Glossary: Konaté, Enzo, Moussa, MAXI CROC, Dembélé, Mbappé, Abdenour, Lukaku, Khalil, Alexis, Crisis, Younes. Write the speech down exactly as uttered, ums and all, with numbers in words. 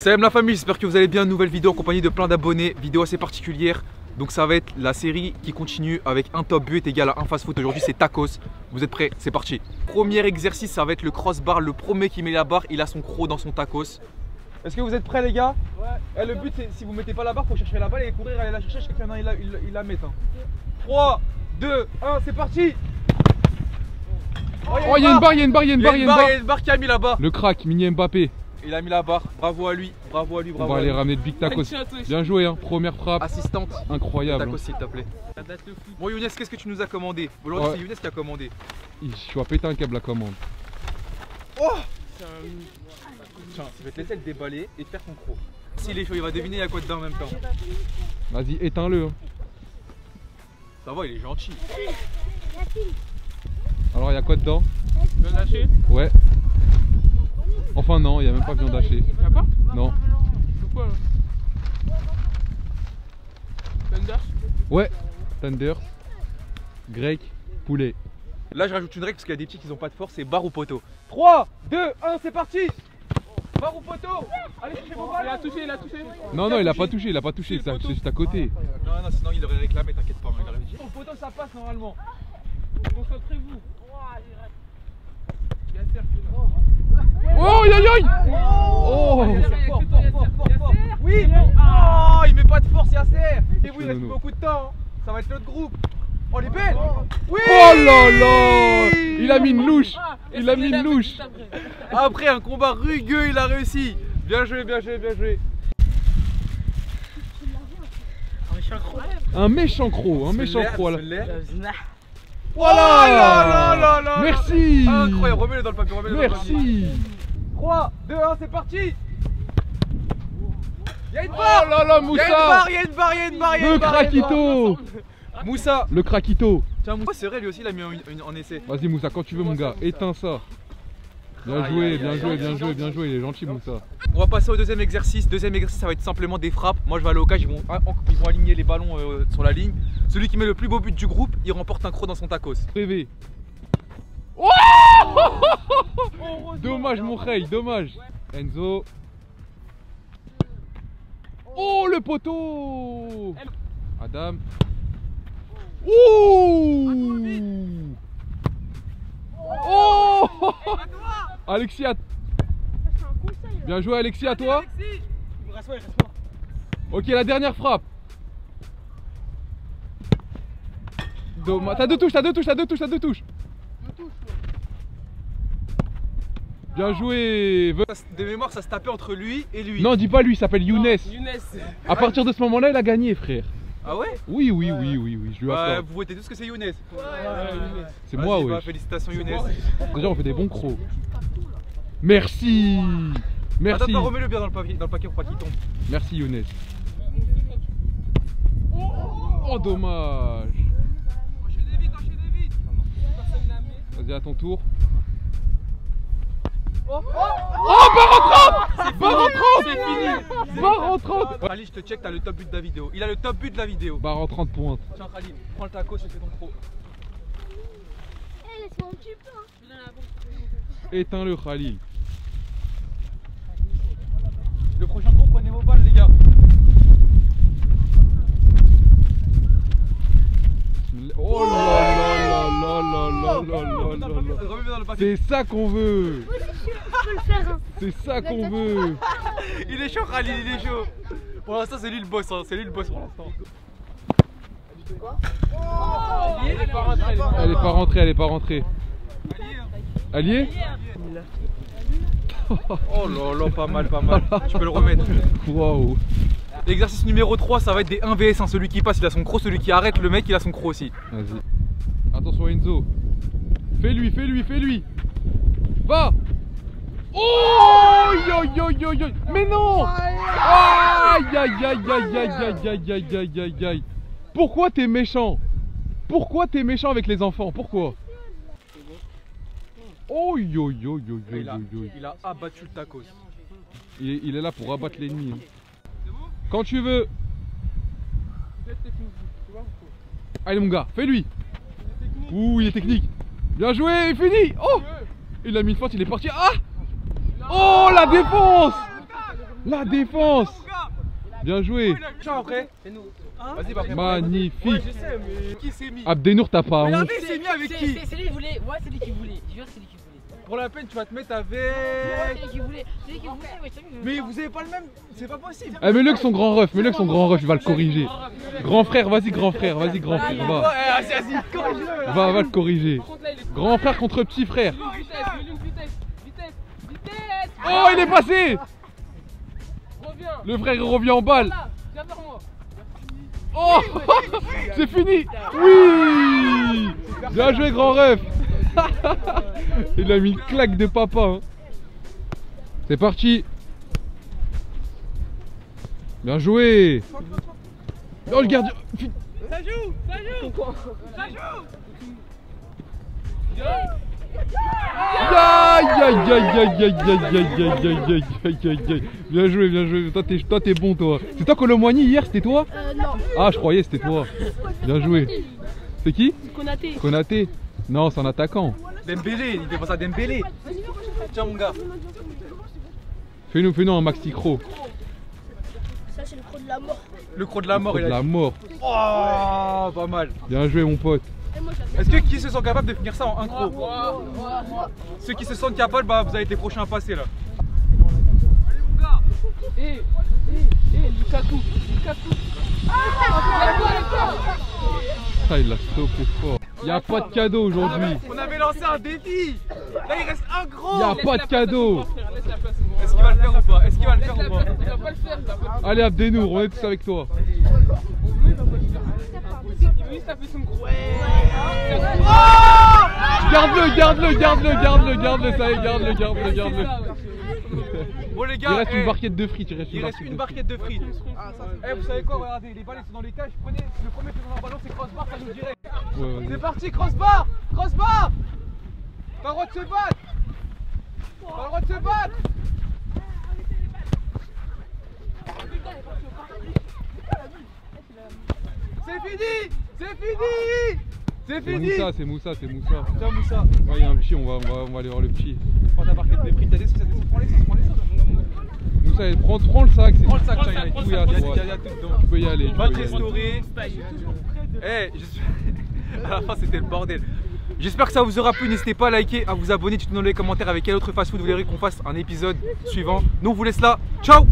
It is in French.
Salam la famille, j'espère que vous allez bien. Nouvelle vidéo en compagnie de plein d'abonnés, vidéo assez particulière. Donc ça va être la série qui continue avec un top but égal à un fast food. Aujourd'hui c'est tacos, vous êtes prêts? C'est parti. Premier exercice, ça va être le crossbar. Le premier qui met la barre, il a son croc dans son tacos. Est-ce que vous êtes prêts les gars? Ouais. Et le but c'est si vous mettez pas la barre, faut chercher la balle et courir aller la chercher jusqu'à qu'il y en a il la mette. Hein. trois, deux, un, c'est parti. Oh il y a une barre, il y a une barre, il y a une barre, il y a une barre qui a mis la barre. Le crack, Mini Mbappé. Il a mis la barre, bravo à lui, bravo à lui, bravo. On va aller ramener de Big Tacos. Bien joué, hein. Première frappe. Assistante. Incroyable. Tacos, s'il te plaît. Bon, Younes, qu'est-ce que tu nous as commandé? Aujourd'hui, ouais. C'est Younes qui a commandé. Je suis à péter un câble la commande. Oh un... Tiens, je vais te laisser le déballer et te faire ton croc. S'il est chaud, il va deviner il y a quoi dedans en même temps. Vas-y, éteins-le. Hein. Ça va, il est gentil. Alors, il y a quoi dedans? Tu veux lâcher? Ouais. Enfin non, il n'y a même pas viande hachée. Il n'y a pas? Non. Pourquoi là? Thunder? Ouais, Thunder, grec, poulet. Là je rajoute une règle parce qu'il y a des petits qui n'ont pas de force, c'est barre ou poteau. trois, deux, un, c'est parti. Barre ou poteau? Allez, cherchez vos balles. Il a touché, il a touché. Non, non, il a pas touché, il a pas touché, c'est juste à côté. Non, non, sinon il devrait réclamer, t'inquiète pas. Au poteau ça passe normalement. Concentrez-vous. Il a servi là. Oh aïe aïe aïe! Oh! Fort, fort, fort, fort! Oui! Oh! Il met pas de force, Yasser! Et vous, il reste beaucoup de temps! Ça va être l'autre groupe! Oh, les belles! Oui! Oh là là! Il a mis une louche! Il a mis une louche! Après un combat rugueux, il a réussi! Bien joué, bien joué, bien joué! Un méchant croc! Un méchant croc! Un méchant croc là! Voilà! Oh là, merci! Incroyable, remets-le dans le papier, remets-le dans le papier. Merci! trois, deux, un, c'est parti! Y'a une barre! Oh là là, Moussa! Y'a une barre, y'a une barre, y'a une barre! Le craquito! Moussa! Le craquito! Tiens, Moussa, c'est vrai, lui aussi, il a mis en essai. Vas-y, Moussa, quand tu veux, mon gars, éteins ça! Bien joué, bien joué, bien joué, bien joué, il est gentil, Moussa. On va passer au deuxième exercice. Deuxième exercice, ça va être simplement des frappes. Moi, je vais aller au cage, ils vont, ils vont aligner les ballons euh, sur la ligne. Celui qui met le plus beau but du groupe, il remporte un croc dans son tacos. P V. Oh dommage, mon rey, dommage. Enzo. Oh, le poteau. Adam. Ouh. Oh Alexis à... Bien joué Alexis, à toi. Ok, la dernière frappe. T'as deux touches, t'as deux touches, t'as deux touches, t'as deux touches. Bien joué. De mémoire, ça se tapait entre lui et lui. Non, dis pas lui, il s'appelle Younes. À partir de ce moment-là, il a gagné, frère. Ah ouais? Oui, oui, oui, oui, oui, je lui accorde. Vous votez tous que c'est Younes. Ouais, c'est moi, ouais. Félicitations, Younes. Déjà, on fait des bons crocs. Merci. Merci. Attends, remets-le bien dans le paquet pour pas qu'il tombe. Merci, Younes. Oh, dommage. Vas-y, à ton tour. Oh, barre en trente! Barre en trente! C'est fini! Barre en trente! Khalil, je te check, t'as le top but de la vidéo. Il a le top but de la vidéo. Barre en trente points. Tiens, Khalil, prends le tacos, je fais ton croc. Eh, laisse-moi occuper. Éteins-le, Khalil. Le prochain groupe, prenez vos balles, les gars. Oh là là là là là là là. C'est ça qu'on veut. C'est ça qu'on veut. Il est chaud Khalil, il est chaud. Pour l'instant c'est lui le boss, hein. C'est lui le boss pour l'instant. Elle est pas rentrée, elle est pas rentrée, elle est pas rentrée. Allié. Oh là là, pas mal, pas mal. Tu peux le remettre. Waouh. L'exercice numéro trois, ça va être des un vs un, celui qui passe il a son croc, celui qui arrête le mec il a son croc aussi. Vas-y. Attention Enzo. Fais-lui, fais-lui, fais-lui. Va. Oh yo yo yo yo. Mais non. Aïe aïe aïe aïe aïe aïe aïe aïe aïe aïe aïe. Pourquoi t'es méchant? Pourquoi t'es méchant avec les enfants? Pourquoi? Oh yo yo yo yo yo yo. Il a abattu le tacos. Il est, il est là pour abattre l'ennemi. Hein. Quand tu veux. Allez mon gars, fais-lui. Ouh, il est technique. Bien joué, il finit. Oh, il a mis une fente, il est parti. Ah. Oh, la défense. La défense. Bien joué. Tiens, après. C'est nous. Hein? Vas-y, bah, magnifique. Ouais, je sais, mais qui s'est mis? Abdenour, t'as pas honte. Il s'est mis avec qui? C'est lui qui voulait. Ouais, c'est lui qui voulait. Je jure, c'est lui qui voulait. Pour la peine, tu vas te mettre avec. Ouais, c'est lui qui voulait. C'est lui qui voulait. Ouais, mais vous avez pas le même. C'est pas possible. Eh, mets-le que son grand ref. Mets-le que son grand ref. Il va le corriger. Grand frère, vas-y, grand frère. Vas-y, grand frère. Va. Va, va le corriger. Grand frère contre petit frère. Oh, il est passé. Le frère revient en balle. Oh, c'est fini. Oui. Bien joué, grand ref. Il a mis une claque de papa hein. C'est parti. Bien joué. Oh, le gardien. Ça joue. Ça joue. Ça joue. Bien joué, bien joué. Toi, t'es, toi, t'es bon, toi. C'est toi Colomoigny hier, c'était toi? Euh, non. Ah, je croyais c'était toi. Bien joué. C'est qui? Konaté. Konaté. Non, c'est un attaquant. Dembélé, il dépense à Dembélé. Tiens, mon gars. Fais-nous, fais-nous un maxi croc. Ça, c'est le croc de la mort. Le croc de la mort, il a. Le croc de la mort. Oh, pas mal. Bien joué, mon pote. Est-ce que qui se sont capables de finir ça en un croc? Ceux qui se sentent capables, bah vous avez des prochains à passer là. Allez mon gars. Eh, hey, eh, hey, hey, Lukaku, Lukaku. Ah, ça il l'a stoppé fort. Il y a pas de cadeau aujourd'hui. On avait lancé un défi. Là il reste un gros. Il y a pas de cadeau. Est-ce qu'il va le faire ou pas? Est-ce qu'il va le faire ou pas? Il va pas le faire. Allez Abdenour, on est tous avec toi. Garde-le, garde-le, garde-le, garde-le, garde-le, ça y est, garde-le, garde-le, garde-le. Bon les gars, il reste une barquette de frites, il reste une, il reste une barquette de frites. Eh vous savez quoi, regardez, les balles sont dans les cages, prenez le premier qui est dans le ballon, c'est crossbar, ça nous dirait. C'est parti, crossbar, crossbar. T'as le droit de se battre. T'as le droit de se battre. C'est fini! C'est fini! C'est fini! C'est Moussa, c'est Moussa. Tiens Moussa. Ouais, il y a un petit, on va, on va, on va aller voir le petit. Prends ta barquette de frites, t'as des sous, t'as des sous, prends les sous, prends les sous. Moussa, prends, prends le sac, c'est prends le sac, prends le tout, sac, tu peux y aller. Va te restaurer. Eh, je suis. À la fin, c'était le bordel. J'espère que ça vous aura plu, n'hésitez pas à liker, à vous abonner, dites-nous dans les commentaires avec quel autre fast-food vous voulez qu'on fasse un épisode suivant. Nous on vous laisse là, ciao!